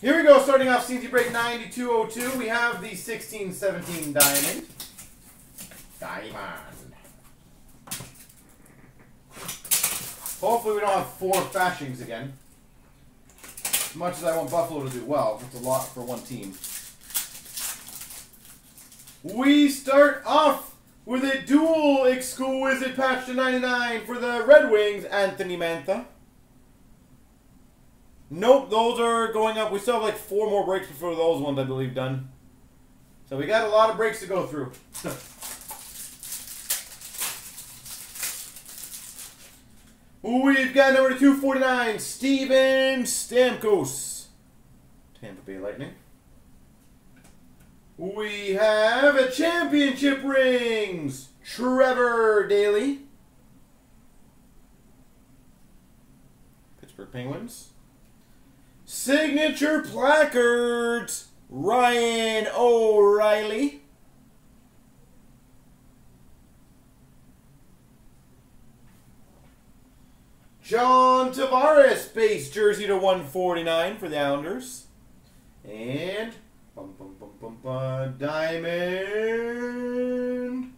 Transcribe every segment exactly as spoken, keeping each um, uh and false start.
Here we go, starting off C T break ninety-two oh two. We have the sixteen seventeen Diamond. Diamond. Hopefully we don't have four Faschings again. As much as I want Buffalo to do well, that's a lot for one team. We start off with a dual exquisite patch to ninety-nine for the Red Wings, Anthony Mantha. Nope, those are going up. We still have like four more breaks before those ones, I believe, done. So we got a lot of breaks to go through. We've got number two forty-nine, Steven Stamkos, Tampa Bay Lightning. We have a championship rings, Trevor Daley, Pittsburgh Penguins. Signature placards, Ryan O'Reilly. John Tavares base jersey to one forty-nine for the Islanders. And bum, bum, bum, bum, bum, Diamond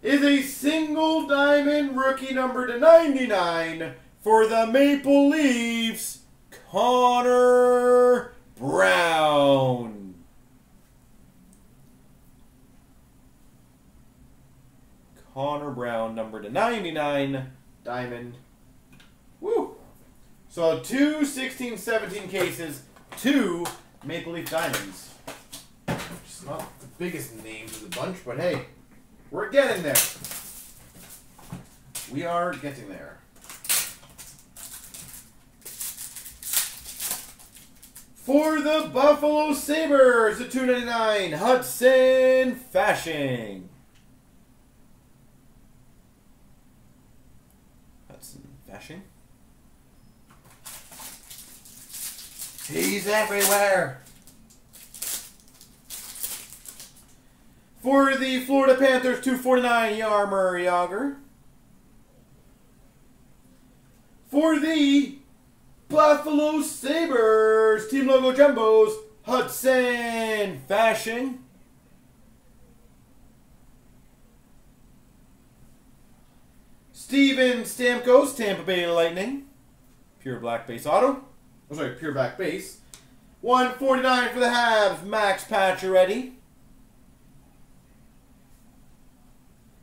is a single Diamond rookie number to ninety-nine for the Maple Leafs, Connor Brown. Connor Brown, number to ninety-nine, Diamond. Woo! So two sixteen seventeen cases, two Maple Leaf Diamonds. It's not the biggest names of the bunch, but hey, we're getting there. We are getting there. For the Buffalo Sabres, the two ninety-nine Hudson Fasching. Hudson Fasching. He's everywhere. For the Florida Panthers, two forty-nine Yarmour Yauger. For the Buffalo Sabres, Team Logo Jumbos, Hudson Fasching. Steven Stamkos, Tampa Bay Lightning. Pure black base auto. I'm sorry, pure black base. one forty-nine for the Habs, Max Pacioretty.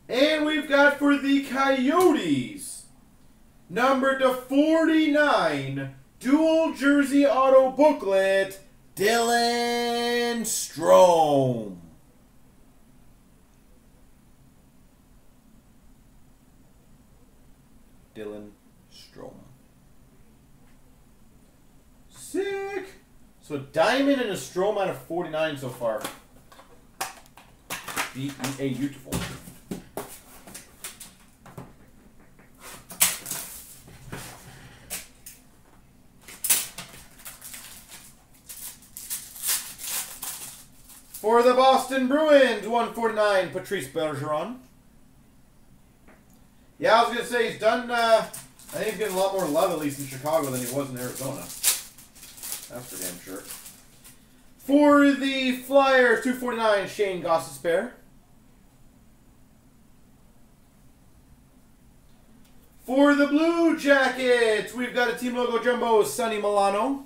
And we've got for the Coyotes, number to forty-nine, dual jersey auto booklet, Dylan Strome. Dylan Strome. Sick. So Diamond and a Strome out of forty-nine so far. B E A, beautiful. For the Boston Bruins, one forty-nine, Patrice Bergeron. Yeah, I was going to say, he's done, uh, I think he's getting a lot more love, at least in Chicago, than he was in Arizona. That's for damn sure. For the Flyers, two forty-nine, Shane Gostisbehere. For the Blue Jackets, we've got a Team Logo Jumbo, Sonny Milano.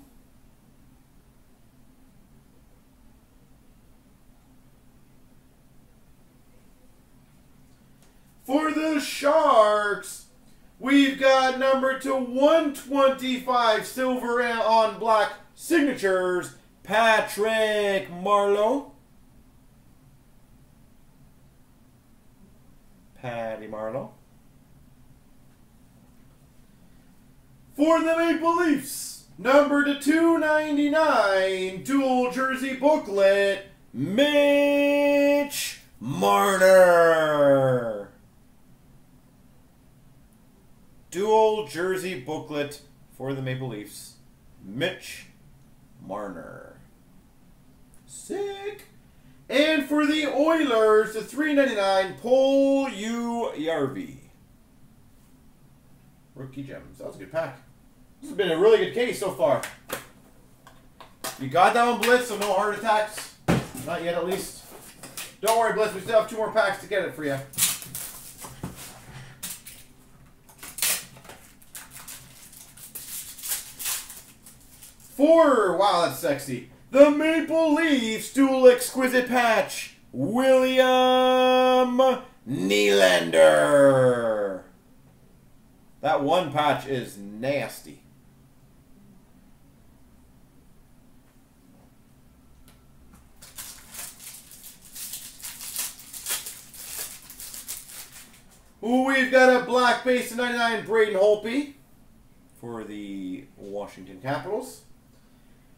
For the Sharks, we've got number to one twenty-five silver on black signatures, Patrick Marleau. Patty Marleau. For the Maple Leafs, number to two ninety-nine dual jersey booklet, Mitch Marner. Dual jersey booklet for the Maple Leafs, Mitch Marner. Sick. And for the Oilers, the three ninety-nine Paul U. Yarvie. Rookie gems. That was a good pack. This has been a really good case so far. You got that one, Blitz, so no heart attacks. Not yet, at least. Don't worry, Blitz, we still have two more packs to get it for you. Four! Wow, that's sexy. The Maple Leafs Dual Exquisite Patch, William Nylander. That one patch is nasty. Ooh, we've got a black base to ninety-nine, Braden Holtby for the Washington Capitals.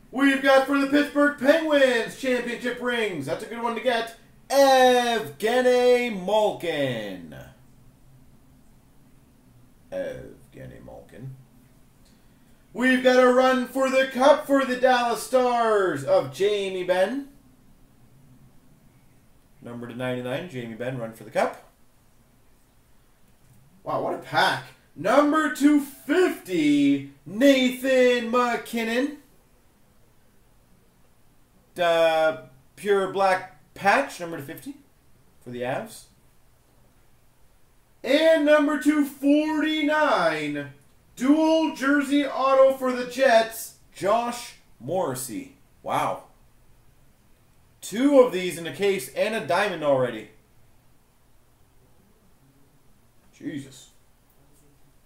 We've got for the Pittsburgh Penguins championship rings. That's a good one to get. Evgeny Malkin. Evgeny Malkin. We've got a run for the Cup for the Dallas Stars of Jamie Benn. Number to ninety-nine, Jamie Benn, run for the Cup. Wow, what a pack. Number two fifty, Nathan McKinnon. Uh, pure black patch, number two fifty for the Avs. And number two forty-nine, dual jersey auto for the Jets, Josh Morrissey. Wow. Two of these in a case and a diamond already. Jesus.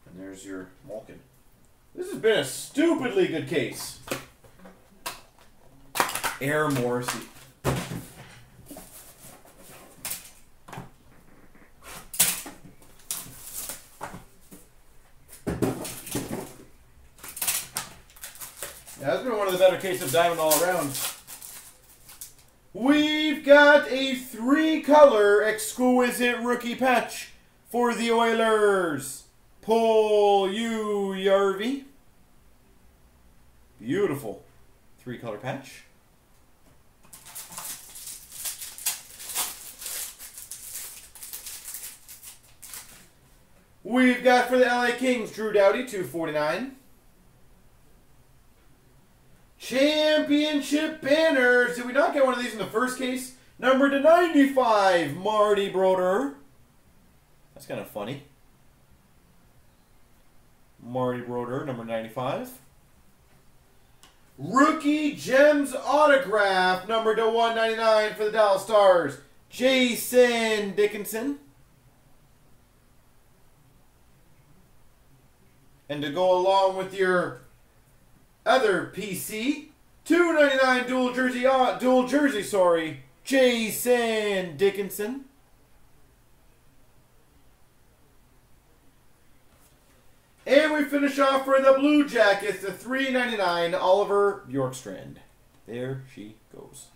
And there's your Malkin. This has been a stupidly good case. Air Morrissey. Yeah, that's been one of the better cases of diamond all around. We've got a three-color exquisite rookie patch for the Oilers. Paul U. Yarvie. Beautiful three-color patch. We've got for the L A Kings, Drew Doughty, two forty-nine. Championship banners. Did we not get one of these in the first case? Number to ninety-five, Marty Brodeur. That's kind of funny. Marty Brodeur, number ninety-five. Rookie Gems autograph, number to one ninety-nine for the Dallas Stars, Jason Dickinson. And to go along with your other P C, two ninety-nine dual jersey, uh, dual jersey, sorry, Jason Dickinson. And we finish off for the Blue Jackets, the three ninety-nine Oliver Bjorkstrand. There she goes.